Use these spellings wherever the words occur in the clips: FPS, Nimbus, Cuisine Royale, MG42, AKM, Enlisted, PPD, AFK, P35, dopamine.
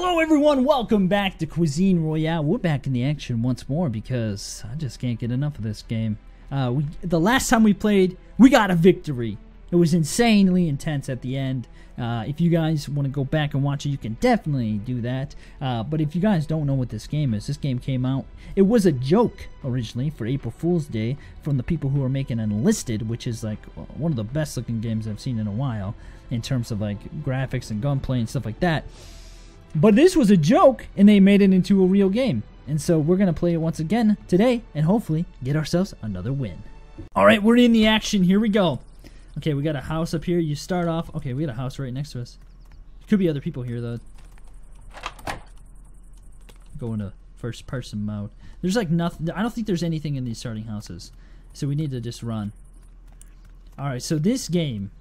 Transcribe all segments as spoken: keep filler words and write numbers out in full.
Hello everyone, welcome back to Cuisine Royale. We're back in the action once more because I just can't get enough of this game. Uh, we, the last time we played, we got a victory. It was insanely intense at the end. Uh, if you guys want to go back and watch it, you can definitely do that. Uh, but if you guys don't know what this game is, this game came out. It was a joke originally for April Fool's Day from the people who are making Enlisted, which is like one of the best looking games I've seen in a while in terms of like graphics and gunplay and stuff like that. But this was a joke, and they made it into a real game. And so we're going to play it once again today, and hopefully get ourselves another win. Alright, we're in the action. Here we go. Okay, we got a house up here. You start off... Okay, we got a house right next to us. Could be other people here, though. Go into first-person mode. There's, like, nothing... I don't think there's anything in these starting houses. So we need to just run. Alright, so this game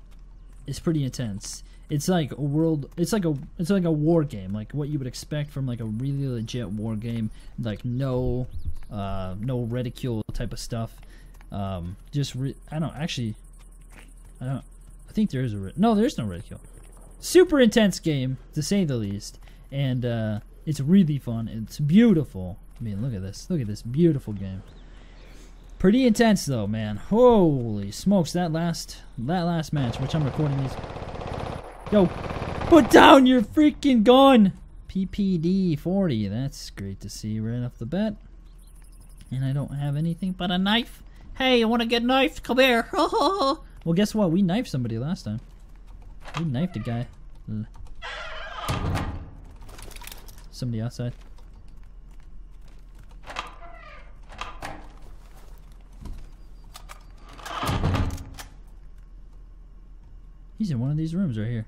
is pretty intense. It's like a world. It's like a. It's like a war game, like what you would expect from like a really legit war game, like no, uh, no ridicule type of stuff. Um, just re I don't actually. I don't. I think there is a no. There's no ridicule. Super intense game to say the least, and uh, it's really fun. It's beautiful. I mean, look at this. Look at this beautiful game. Pretty intense though, man. Holy smokes! That last that last match, which I'm recording these. Yo, put down your freaking gun! P P D forty, that's great to see right off the bat. And I don't have anything but a knife. Hey, you wanna get knifed? Come here! Well, guess what? We knifed somebody last time. We knifed a guy. Ugh. Somebody outside. He's in one of these rooms right here.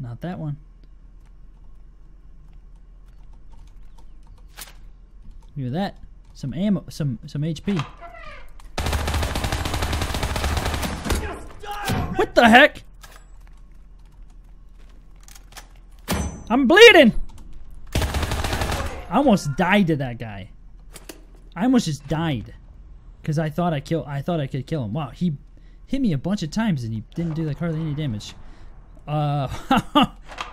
Not that one. Look at that. Some ammo, some some H P. What the heck? I'm bleeding. I almost died to that guy. I almost just died. Cause I thought I kill I thought I could kill him. Wow, he hit me a bunch of times and he didn't do like hardly any damage. Uh,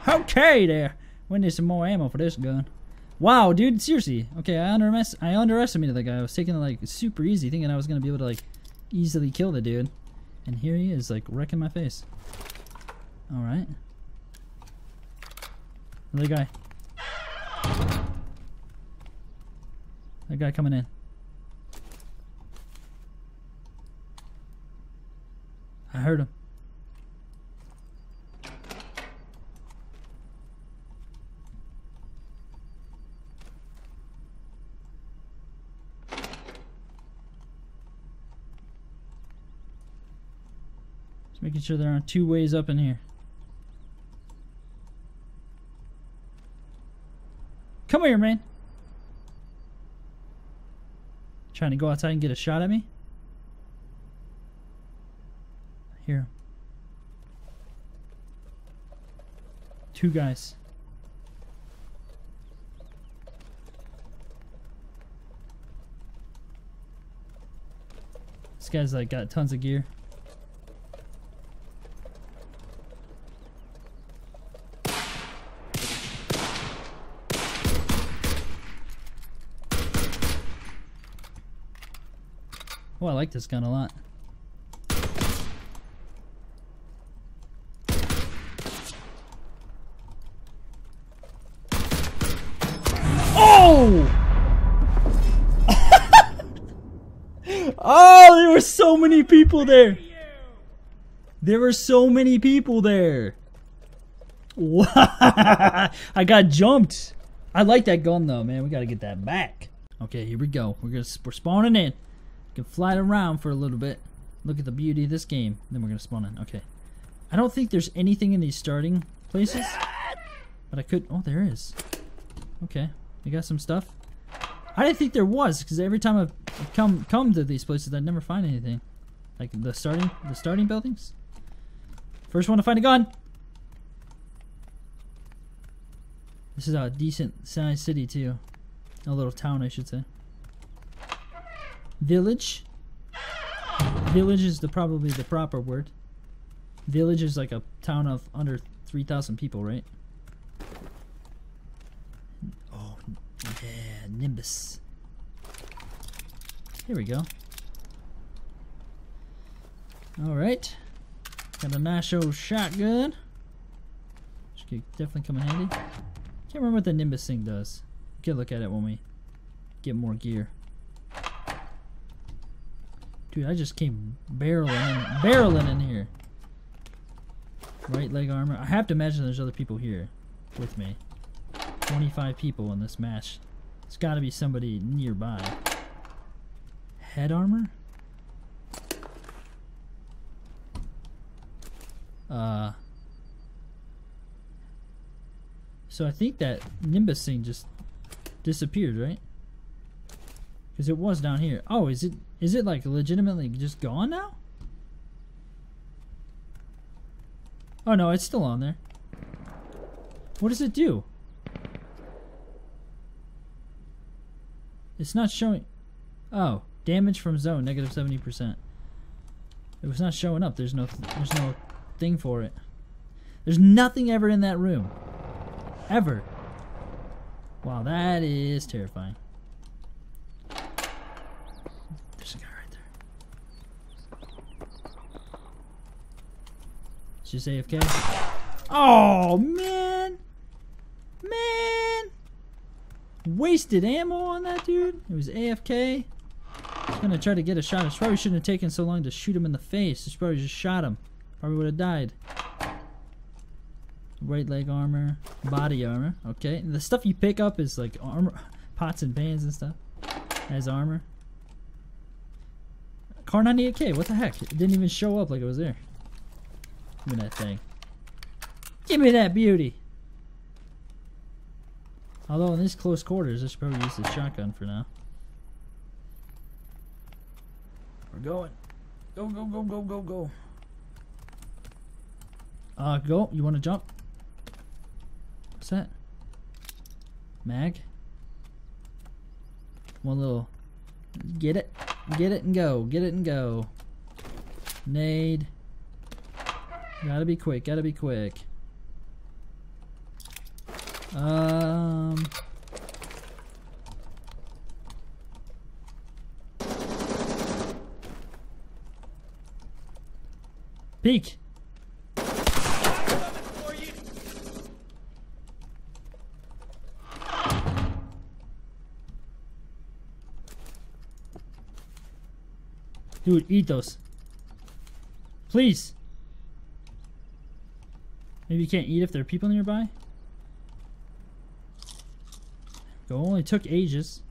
okay there. We need some more ammo for this gun. Wow, dude, seriously. Okay, I under I underestimated that guy. I was taking it like super easy, thinking I was gonna be able to like easily kill the dude, and here he is like wrecking my face. All right, another guy. That guy coming in. I heard him. Just making sure there aren't two ways up in here. Come here, man. Trying to go outside and get a shot at me? Here. Two guys. This guy's like got tons of gear. Oh, I like this gun a lot. Oh, there were so many people there. There were so many people there. Wow. I got jumped. I like that gun though, man. We gotta get that back. Okay, here we go. We're gonna we're spawning in. We can fly it around for a little bit. Look at the beauty of this game. Then we're gonna spawn in. Okay. I don't think there's anything in these starting places, but I could. Oh, there is. Okay, we got some stuff. I didn't think there was, because every time I've come come to these places, I never find anything. Like the starting the starting buildings. First one to find a gun. This is a decent sized city too, a little town I should say. Village. Village is the probably the proper word. Village is like a town of under three thousand people, right? Oh, yeah, Nimbus. Here we go. Alright. Got a nice old shotgun. Which could definitely come in handy. Can't remember what the Nimbus thing does. We could look at it when we get more gear. Dude, I just came barreling in, barreling in here. Right leg armor. I have to imagine there's other people here with me. twenty-five people in this match. It's got to be somebody nearby. Head armor? Uh. So I think that Nimbus thing just disappeared, right? Because it was down here. Oh, is it? Is it like legitimately just gone now? Oh no, it's still on there. What does it do? It's not showing. Oh, damage from zone negative seventy percent. It was not showing up. There's no, th there's no thing for it. There's nothing ever in that room, ever. Wow, that is terrifying. There's a guy right there. It's just A F K. Oh man, man. Wasted ammo on that dude. It was A F K. He's gonna try to get a shot. It probably shouldn't have taken so long to shoot him in the face. It's probably just shot him. Probably would have died. Right leg armor, body armor. Okay, and the stuff you pick up is like armor, pots and pans and stuff as armor. Kar ninety-eight K. What the heck? It didn't even show up like it was there. Give me that thing. Give me that beauty. Although in this close quarters, I should probably use the shotgun for now. We're going. Go, go, go, go, go, go. Uh, go. You want to jump? What's that? Mag. One little. Get it. Get it and go. Get it and go. Nade. Gotta be quick. Gotta be quick. Um. Peek. Dude, eat those. Please. Maybe you can't eat if there are people nearby. It only took ages.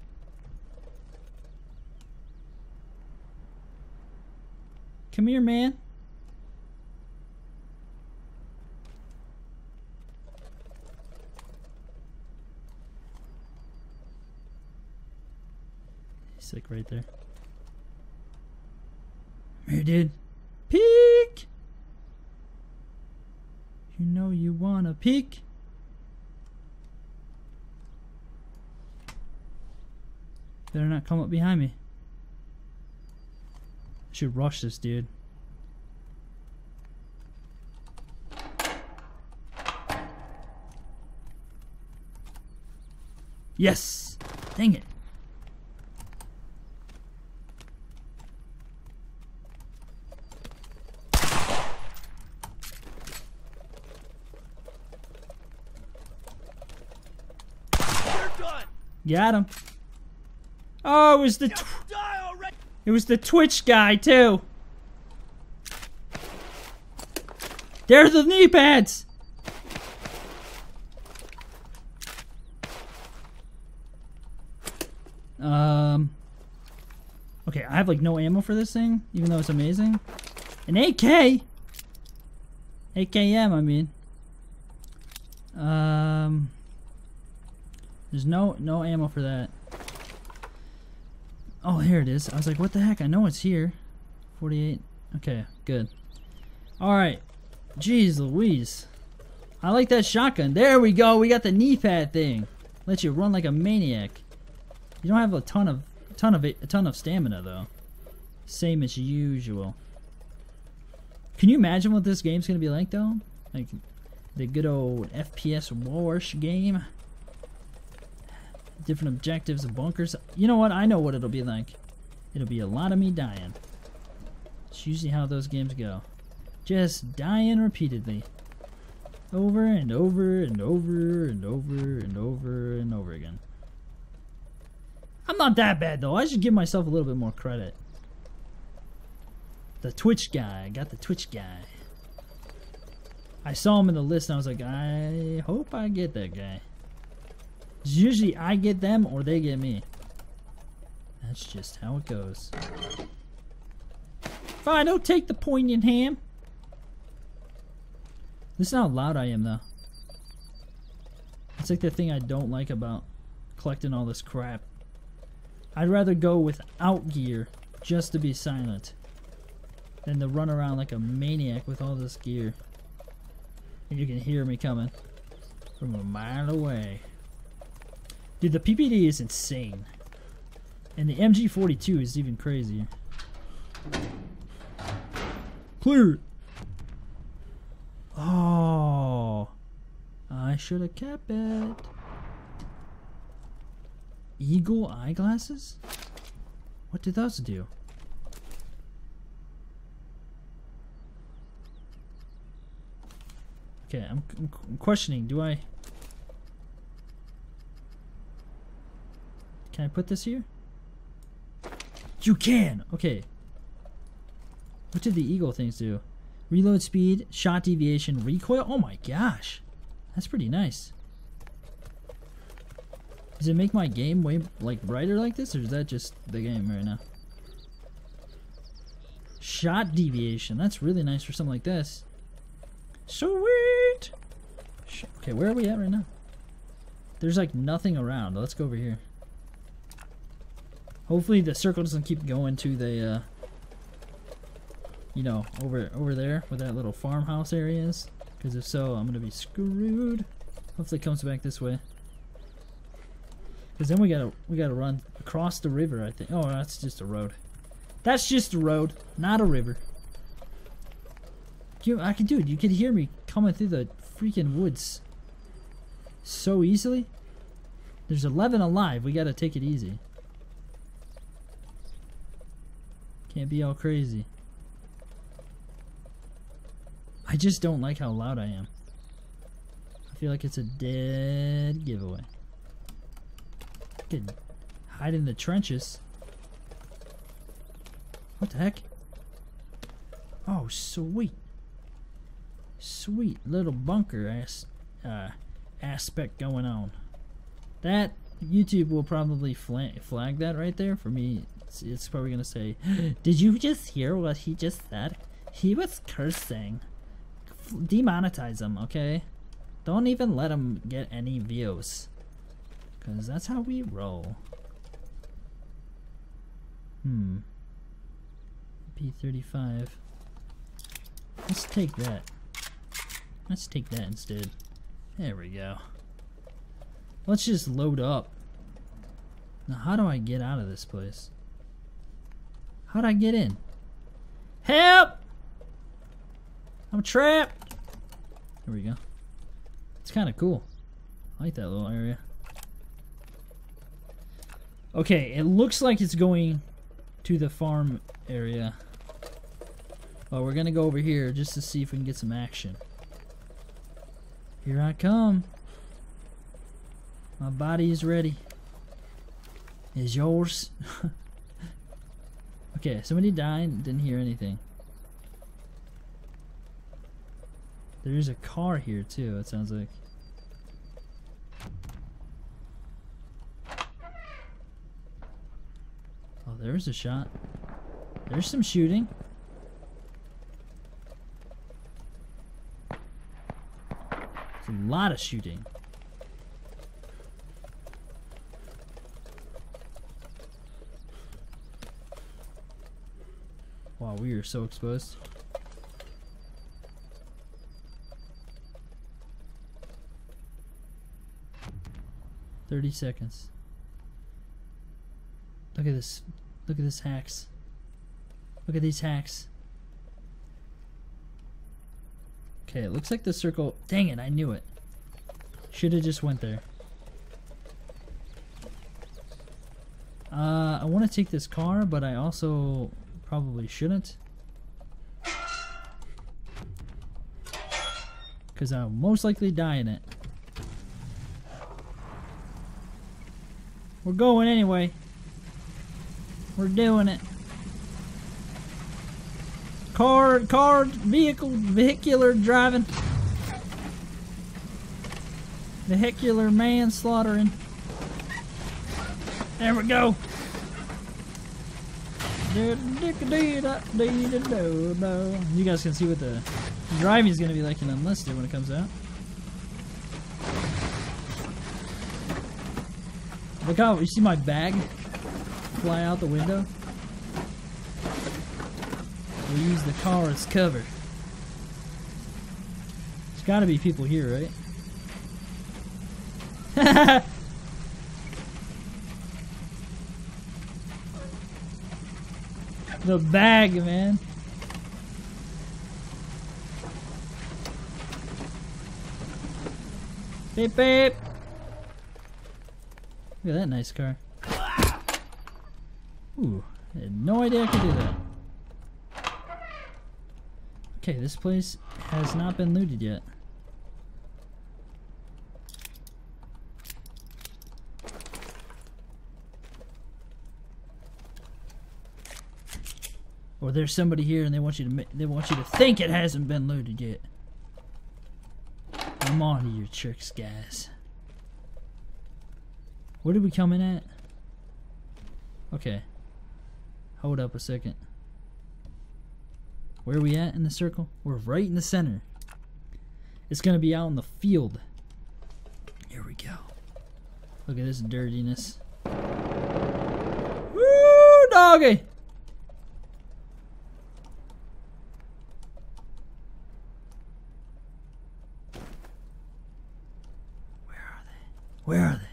Come here, man. He's like right there. Come here, dude. Peek. You know you wanna peek. Better not come up behind me. I should rush this dude. Yes! Dang it. You're done. Got him. Oh, it was the tw it was the Twitch guy too. There's the knee pads. Um. Okay, I have like no ammo for this thing, even though it's amazing. An A K. A K M, I mean. Um. There's no no ammo for that. Oh, here it is. I was like, what the heck? I know it's here. forty-eight. Okay, good. Alright. Jeez Louise. I like that shotgun. There we go. We got the knee pad thing. Let you run like a maniac. You don't have a ton of ton of a ton of stamina though. Same as usual. Can you imagine what this game's gonna be like though? Like the good old F P S warsh game. Different objectives and bunkers. You know what? I know what it'll be like. It'll be a lot of me dying. It's usually how those games go. Just dying repeatedly. Over and over and over and over and over and over again. I'm not that bad though. I should give myself a little bit more credit. The Twitch guy. I got the Twitch guy. I saw him in the list and I was like, I hope I get that guy. It's usually I get them or they get me. That's just how it goes. Fine, don't take the poignant ham. Listen how loud I am though. It's like the thing I don't like about collecting all this crap. I'd rather go without gear just to be silent than to run around like a maniac with all this gear. And you can hear me coming from a mile away. Dude, the P P D is insane. And the M G forty-two is even crazier. Clear! Oh, I should have kept it. Eagle eyeglasses? What do those do? Okay, I'm, I'm questioning. Do I... Can I put this here? You can! Okay. What did the eagle things do? Reload speed, shot deviation, recoil? Oh my gosh. That's pretty nice. Does it make my game way like brighter like this, or is that just the game right now? Shot deviation. That's really nice for something like this. Sweet! Sh okay, where are we at right now? There's like nothing around. Let's go over here. Hopefully the circle doesn't keep going to the, uh, you know, over over there where that little farmhouse area is. Because if so, I'm going to be screwed. Hopefully it comes back this way. Because then we gotta we gotta run across the river, I think. Oh, that's just a road. That's just a road, not a river. You, I can do it. You can hear me coming through the freaking woods so easily. There's eleven alive. We gotta take it easy. Can't be all crazy. I just don't like how loud I am. I feel like it's a dead giveaway. I could hide in the trenches. What the heck? Oh, sweet. Sweet little bunker ass uh, aspect going on. That YouTube will probably flag, flag that right there for me. It's, it's probably gonna say, "Did you just hear what he just said? He was cursing. Demonetize him, okay? Don't even let him get any views, cause that's how we roll." Hmm. P thirty-five. Let's take that. Let's take that instead. There we go. Let's just load up. Now, how do I get out of this place? How'd I get in? Help! I'm trapped! There we go. It's kind of cool. I like that little area. Okay, it looks like it's going to the farm area. Well, we're gonna go over here just to see if we can get some action. Here I come. My body is ready. Is yours? Okay, somebody died, didn't hear anything. There is a car here too, it sounds like. Oh, there's a shot. There's some shooting. There's a lot of shooting. Wow, we are so exposed. Thirty seconds. Look at this. Look at this hacks. Look at these hacks. Okay, it looks like the circle... Dang it, I knew it. Should have just went there. Uh, I want to take this car, but I also probably shouldn't. Because I'll most likely die in it. We're going anyway. We're doing it. Car, car, vehicle, vehicular driving. Vehicular manslaughtering. There we go. You guys can see what the driving is going to be like in Enlisted when it comes out. Look out, you see my bag fly out the window? We use the car as cover. There's gotta be people here, right? The bag, man. Beep, beep. Look at that nice car. Ooh, I had no idea I could do that. Okay, this place has not been looted yet. Or there's somebody here and they want you to they want you to think it hasn't been looted yet. I'm on to your tricks, guys. Where did we come in at? Okay. Hold up a second. Where are we at in the circle? We're right in the center. It's gonna be out in the field. Here we go. Look at this dirtiness. Woo, doggy! Where are they? Where are they?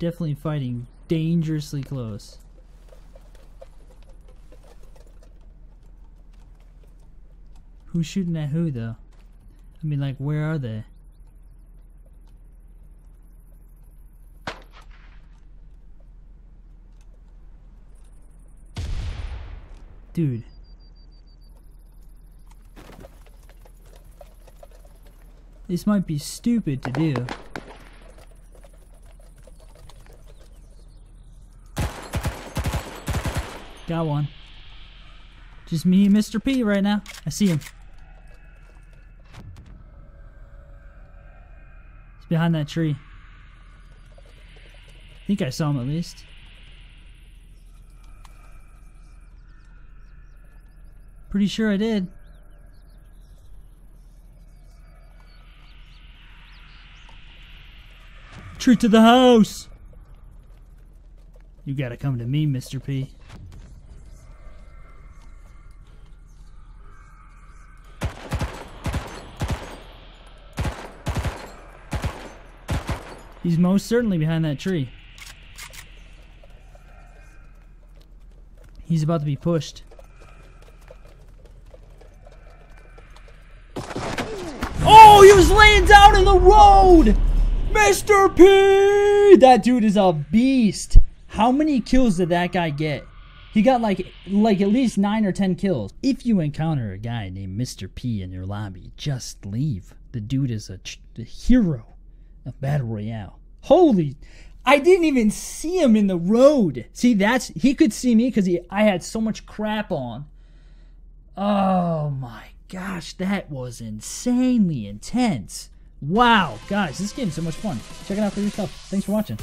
Definitely fighting dangerously close. Who's shooting at who, though? I mean, like, where are they? Dude. This might be stupid to do. Got one. Just me and Mister P right now. I see him. He's behind that tree. I think I saw him at least. Pretty sure I did. Tree to the house! You gotta come to me, Mister P. He's most certainly behind that tree. He's about to be pushed. Oh, he was laying down in the road! Mister P! That dude is a beast. How many kills did that guy get? He got like like at least nine or ten kills. If you encounter a guy named Mister P in your lobby, just leave. The dude is a, a hero. A battle royale. Holy, I didn't even see him in the road. See, that's, he could see me because he I had so much crap on. Oh my gosh, that was insanely intense. Wow, guys, this game's so much fun. Check it out for yourself. Thanks for watching.